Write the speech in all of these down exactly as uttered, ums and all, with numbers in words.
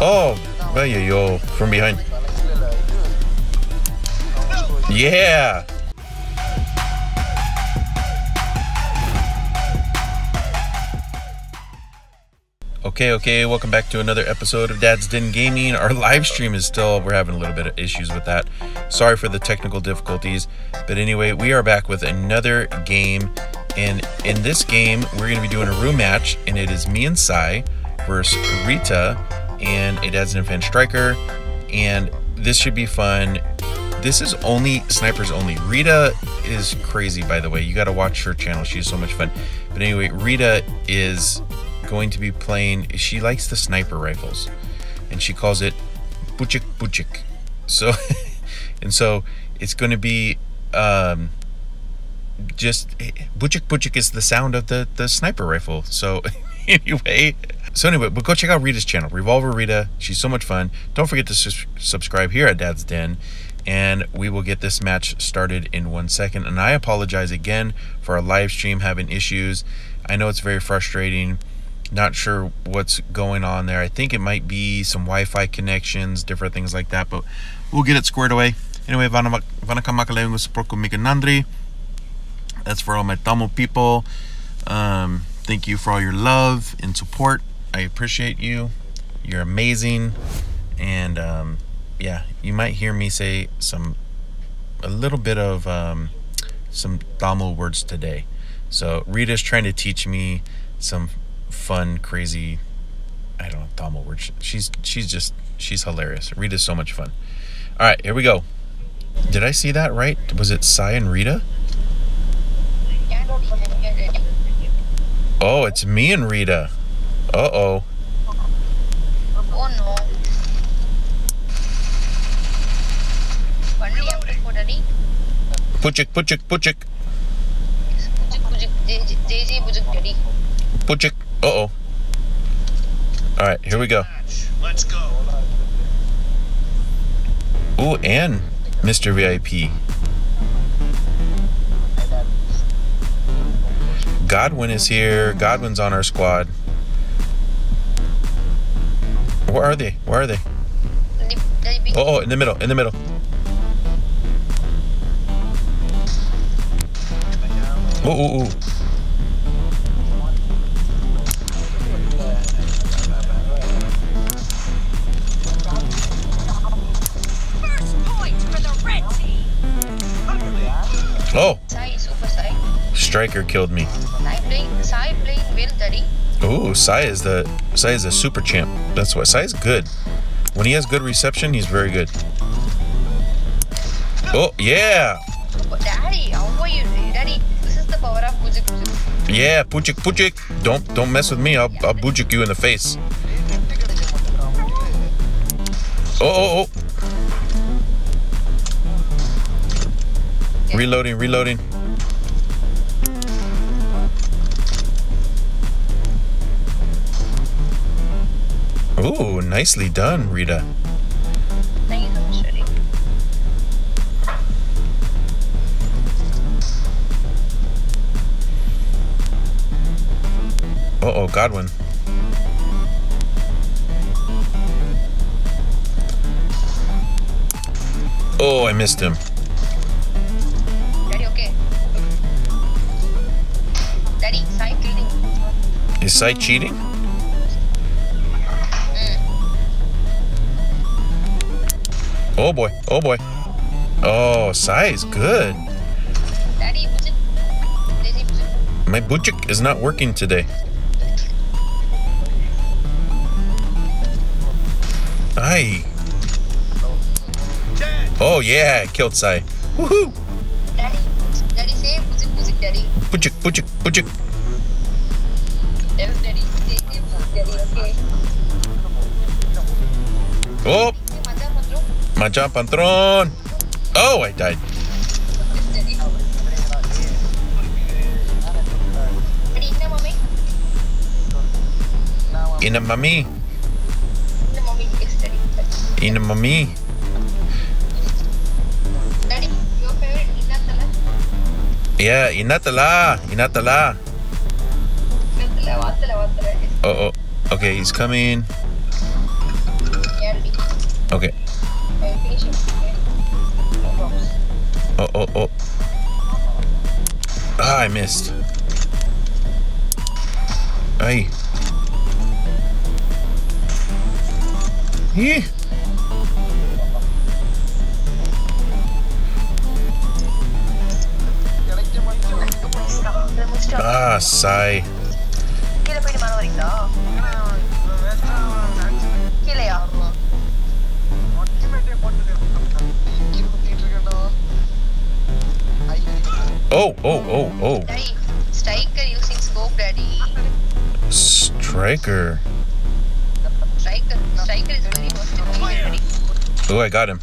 Oh, yo, from behind. Yeah. Okay, okay, welcome back to another episode of Dad's Den Gaming. Our live stream is still, we're having a little bit of issues with that. Sorry for the technical difficulties. But anyway, we are back with another game. And in this game, we're gonna be doing a room match, and it is me and Sai versus Reeta, and it adds an event striker, and this should be fun. This is only snipers only. Reeta is crazy, by the way. You gotta watch her channel, she's so much fun. But anyway, Reeta is going to be playing, she likes the sniper rifles, and she calls it buchik buchik. So, and so it's gonna be, um, just buchik buchik is the sound of the, the sniper rifle. So anyway, so anyway, but go check out Reeta's channel, Revolver Reeta. She's so much fun. Don't forget to su subscribe here at Dad's Den, and we will get this match started in one second. And I apologize again for our live stream having issues. I know it's very frustrating. Not sure what's going on there. I think it might be some Wi-Fi connections, different things like that, but we'll get it squared away. Anyway, that's for all my Tamil people. Um, thank you for all your love and support. I appreciate you. You're amazing. And um, yeah, you might hear me say some, a little bit of um, some Tamil words today. So Reeta's trying to teach me some fun, crazy, I don't know, Tamil words. She's she's just, she's hilarious. Reeta's so much fun. All right, here we go. Did I see that right? Was it Sai and Reeta? Oh, it's me and Reeta. Uh-oh. Oh, no. Puchik, puchik, puchik. Puchik, puchik, puchik. Uh-oh. All right, here we go. Let's go. Ooh, and Mister V I P. Godwin is here. Godwin's on our squad. Where are they? Where are they? Oh, oh, in the middle, in the middle. Ooh, ooh, ooh. Oh! Striker killed me. Ooh, Sai is the Sai is a super champ. That's why Sai is good. When he has good reception, he's very good. Oh yeah! Daddy, how are you, Daddy? This is the power of Puchik Puchik. Yeah, Puchik Puchik. Don't don't mess with me. I'll I'll Puchik you in the face. Oh oh oh! Reloading, reloading. Ooh, nicely done, Reeta. Thank you so much, Daddy. Uh-oh, Godwin. Oh, I missed him. Is Sai cheating? Mm. Oh boy, oh boy. Oh, Sai is good. Daddy, budget. Daddy, budget. My budget is not working today. Aye. Oh yeah, killed Sai. Woohoo! Daddy, Daddy say budget, budget, Daddy. Budget, budget, budget. Oh, Macha Pantron. Oh, I died. In a mummy. In a mummy. Yeah, Inatala. Inatala. Uh oh. Okay, he's coming. Okay. I'm finishing the box. Oh, oh, oh. Ah, I missed. Aye. Yeah. Ah, sigh. Oh, oh, oh, oh. Striker using scope, daddy. Striker. Striker. Striker is very versatile. Oh, I got him.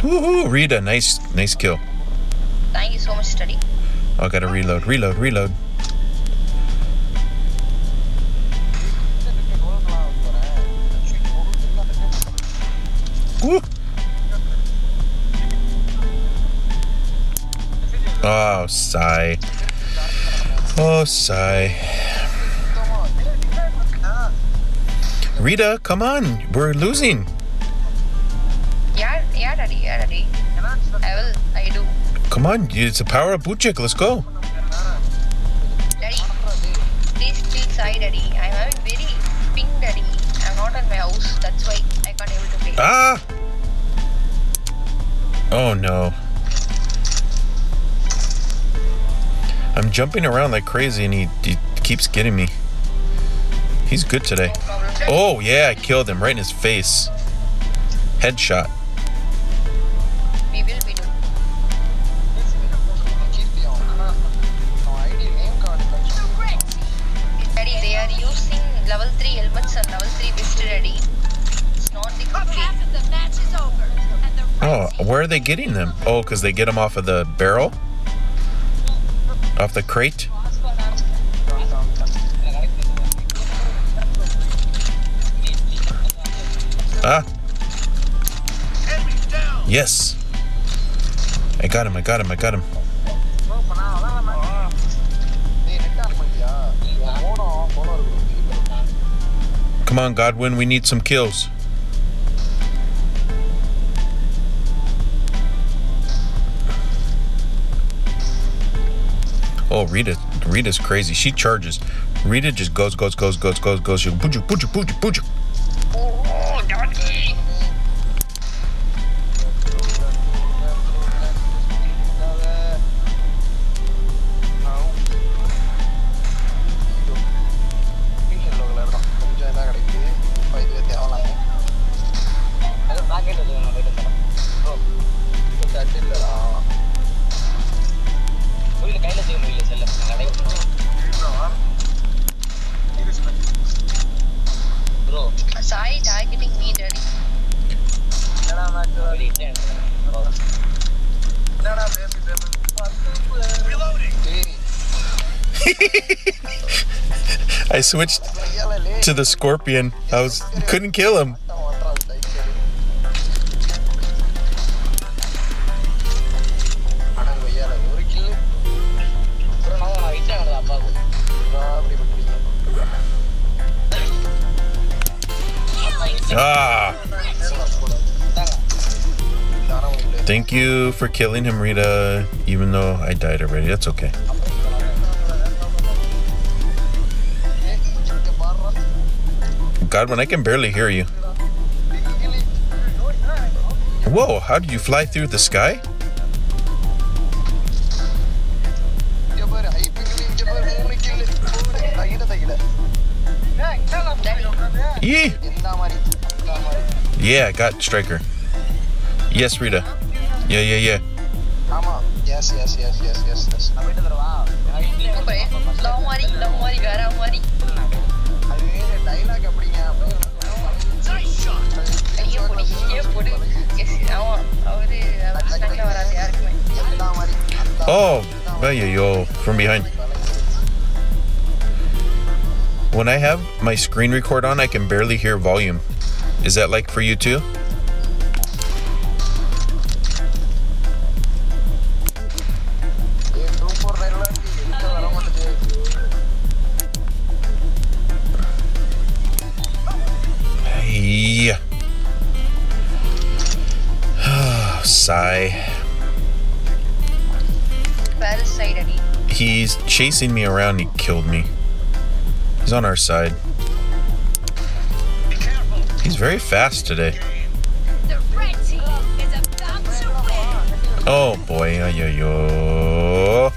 Woohoo! Reeta, nice, nice kill. Thank you so much, Daddy. I gotta reload, reload, reload. Woo! Oh, sigh. Oh, sigh. Reeta, come on, we're losing. Yeah, yeah, Daddy, yeah, Daddy. I will, I do. Come on, it's the power of Buchik, let's go. Daddy, please, please, sigh, Daddy. I'm having very ping, Daddy. I'm not at my house, that's why I can't able to play. Ah! Oh, no. I'm jumping around like crazy and he, he keeps getting me. He's good today. No problem, Daddy. Oh, yeah, I killed him right in his face. Headshot. Oh, where are they getting them? Oh, because they get them off of the barrel? Off the crate? Ah. Yes. I got him, I got him, I got him. Come on, Godwin, we need some kills. Oh, Reeta, Reeta's crazy. She charges. Reeta just goes, goes, goes, goes, goes, goes. She pooch, pooch, pooch, pooch. Oh, Daddy. I switched to the scorpion. I was couldn't kill him. Ah! Thank you for killing him, Reeta, even though I died already. That's okay. Godwin, I can barely hear you. Whoa, how did you fly through the sky? Yeah. Yeah, I got Striker. Yes, Reeta. Yeah, yeah, yeah. Yes, yes, yes, yes, yes, yes. Oh, yo, from behind. When I have my screen record on, I can barely hear volume. Is that like for you too? sigh. Where is side, Eddie? He's chasing me around. He killed me. He's on our side. Be careful. He's very fast today. The red team is about to win. Oh boy, yo yo.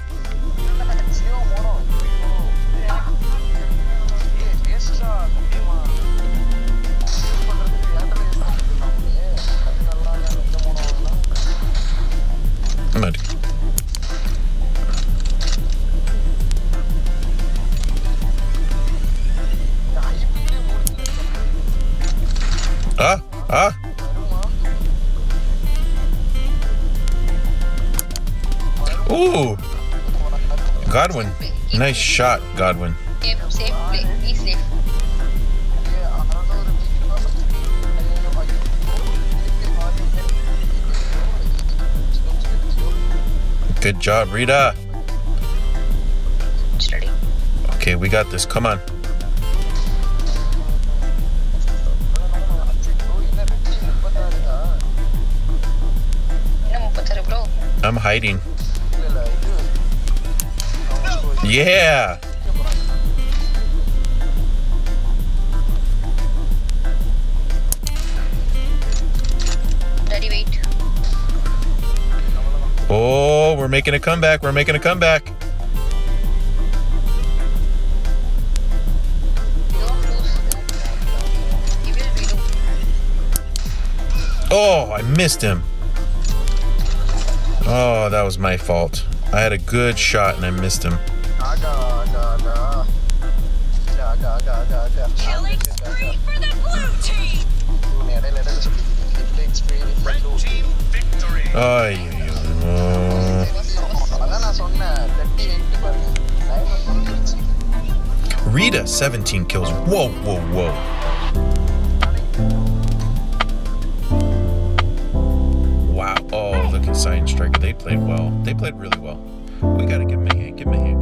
Ooh, Godwin, nice shot, Godwin. Good job, Reeta. Okay, we got this. Come on. I'm hiding. Yeah. Daddy, wait. Oh, we're making a comeback. We're making a comeback. Oh, I missed him. Oh, that was my fault. I had a good shot and I missed him. Killing spree for the blue team. Red team victory. Ay, oh. Reeta, seventeen kills. Whoa, whoa, whoa. Wow. Oh, look at Sign Striker. They played well. They played really well. We gotta give me a hand. Give me a hand.